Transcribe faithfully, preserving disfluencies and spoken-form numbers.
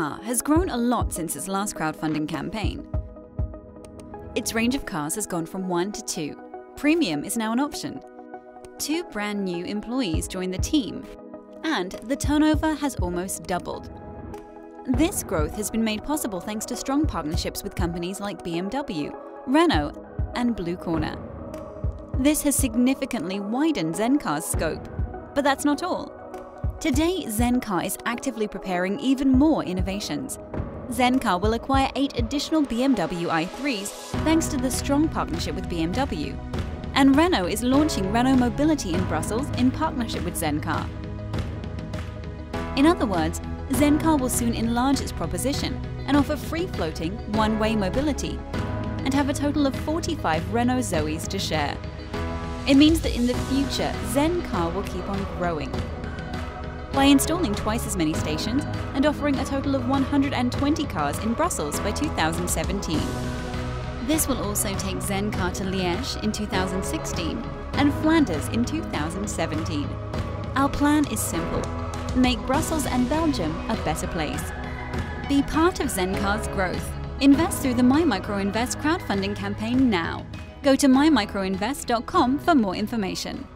car has grown a lot since its last crowdfunding campaign. Its range of cars has gone from one to two. Premium is now an option. Two brand new employees joined the team, and the turnover has almost doubled. This growth has been made possible thanks to strong partnerships with companies like B M W, Renault, and Blue Corner. This has significantly widened Zen Car's scope, but that's not all. Today, Zen Car is actively preparing even more innovations. Zen Car will acquire eight additional B M W i threes thanks to the strong partnership with B M W. And Renault is launching Renault Mobility in Brussels in partnership with Zen Car. In other words, Zen Car will soon enlarge its proposition and offer free-floating, one-way mobility, and have a total of forty-five Renault Zoes to share. It means that in the future, Zen Car will keep on growing. By installing twice as many stations and offering a total of one hundred twenty cars in Brussels by two thousand seventeen. This will also take Zen Car to Liège in two thousand sixteen and Flanders in two thousand seventeen. Our plan is simple: make Brussels and Belgium a better place. Be part of Zen Car's growth. Invest through the MyMicroInvest crowdfunding campaign now. Go to my micro invest dot com for more information.